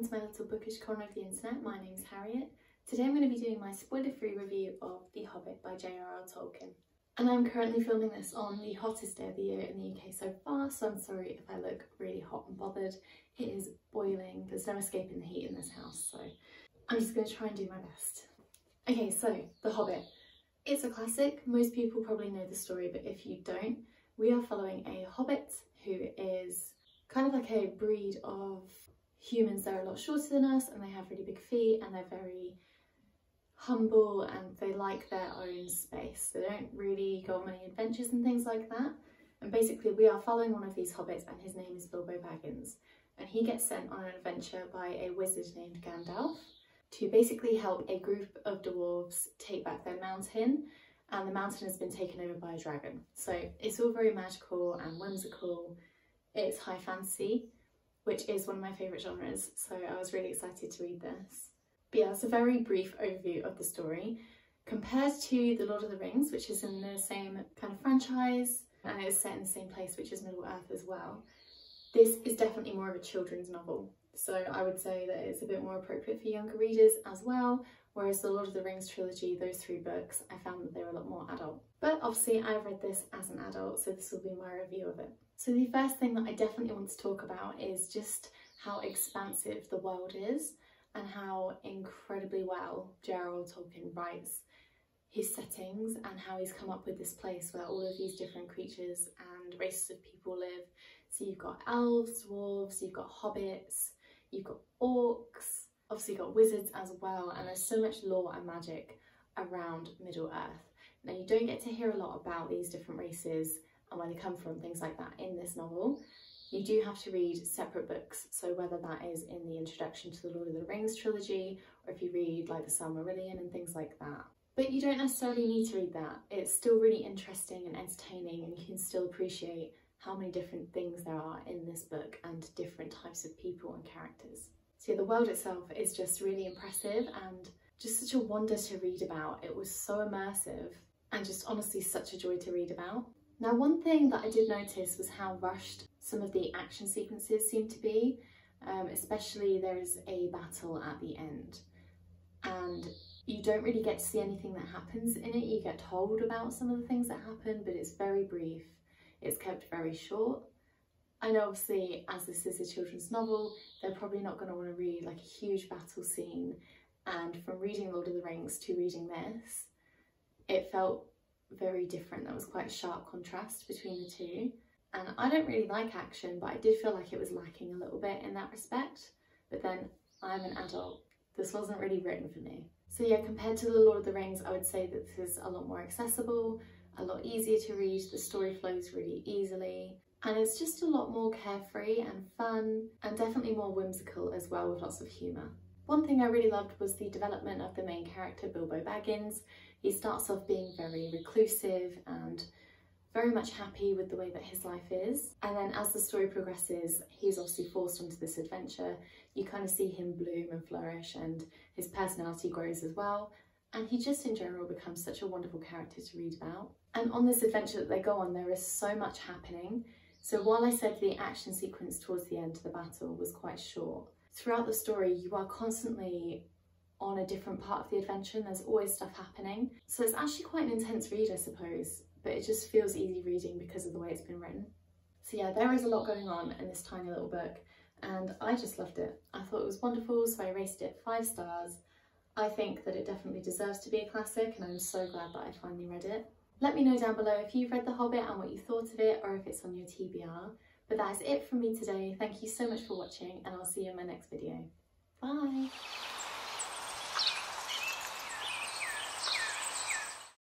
welcome to my little bookish corner of the internet. My name's Harriet. Today I'm going to be doing my spoiler-free review of The Hobbit by J.R.R. Tolkien. And I'm currently filming this on the hottest day of the year in the UK so far, so I'm sorry if I look really hot and bothered. It is boiling, there's no escaping the heat in this house, so I'm just going to try and do my best. Okay, so The Hobbit. It's a classic, most people probably know the story, but if you don't, we are following a hobbit who is kind of like a breed of humans. They're a lot shorter than us and they have really big feet and they're very humble and they like their own space. They don't really go on many adventures and things like that. And basically we are following one of these hobbits and his name is Bilbo Baggins. And he gets sent on an adventure by a wizard named Gandalf to basically help a group of dwarves take back their mountain, and the mountain has been taken over by a dragon. So it's all very magical and whimsical. It's high fantasy, which is one of my favourite genres, so I was really excited to read this. But yeah, it's a very brief overview of the story. Compared to The Lord of the Rings, which is in the same kind of franchise, and it's set in the same place, which is Middle-earth as well, this is definitely more of a children's novel. So I would say that it's a bit more appropriate for younger readers as well, whereas The Lord of the Rings trilogy, those three books, I found that they were a lot more adult. But obviously I've read this as an adult, so this will be my review of it. So the first thing that I definitely want to talk about is just how expansive the world is and how incredibly well J.R.R. Tolkien writes his settings and how he's come up with this place where all of these different creatures and races of people live. So you've got elves, dwarves, you've got hobbits, you've got orcs, obviously you've got wizards as well, and there's so much lore and magic around Middle-earth. Now you don't get to hear a lot about these different races and where they come from, things like that, in this novel. You do have to read separate books, so whether that is in the introduction to the Lord of the Rings trilogy, or if you read like the Silmarillion and things like that. But you don't necessarily need to read that. It's still really interesting and entertaining, and you can still appreciate how many different things there are in this book and different types of people and characters. So yeah, the world itself is just really impressive and just such a wonder to read about. It was so immersive and just honestly such a joy to read about. Now, one thing that I did notice was how rushed some of the action sequences seemed to be, especially there is a battle at the end and you don't really get to see anything that happens in it. You get told about some of the things that happen, but it's very brief. It's kept very short. I know obviously as this is a children's novel, they're probably not going to want to read like a huge battle scene, and from reading Lord of the Rings to reading this, it felt very different. There was quite a sharp contrast between the two, and I don't really like action, but I did feel like it was lacking a little bit in that respect. But then I'm an adult, this wasn't really written for me. So yeah, compared to the Lord of the Rings, I would say that this is a lot more accessible, a lot easier to read, the story flows really easily, and it's just a lot more carefree and fun, and definitely more whimsical as well, with lots of humour. One thing I really loved was the development of the main character, Bilbo Baggins. He starts off being very reclusive and very much happy with the way that his life is. And then as the story progresses, he's obviously forced onto this adventure. You kind of see him bloom and flourish, and his personality grows as well. And he just in general becomes such a wonderful character to read about. And on this adventure that they go on, there is so much happening. So while I said the action sequence towards the end of the battle was quite short, throughout the story you are constantly on a different part of the adventure and there's always stuff happening. So it's actually quite an intense read, I suppose, but it just feels easy reading because of the way it's been written. So yeah, there is a lot going on in this tiny little book and I just loved it. I thought it was wonderful, so I rated it 5 stars. I think that it definitely deserves to be a classic and I'm so glad that I finally read it. Let me know down below if you've read The Hobbit and what you thought of it, or if it's on your TBR. But that is it from me today. Thank you so much for watching and I'll see you in my next video. Bye!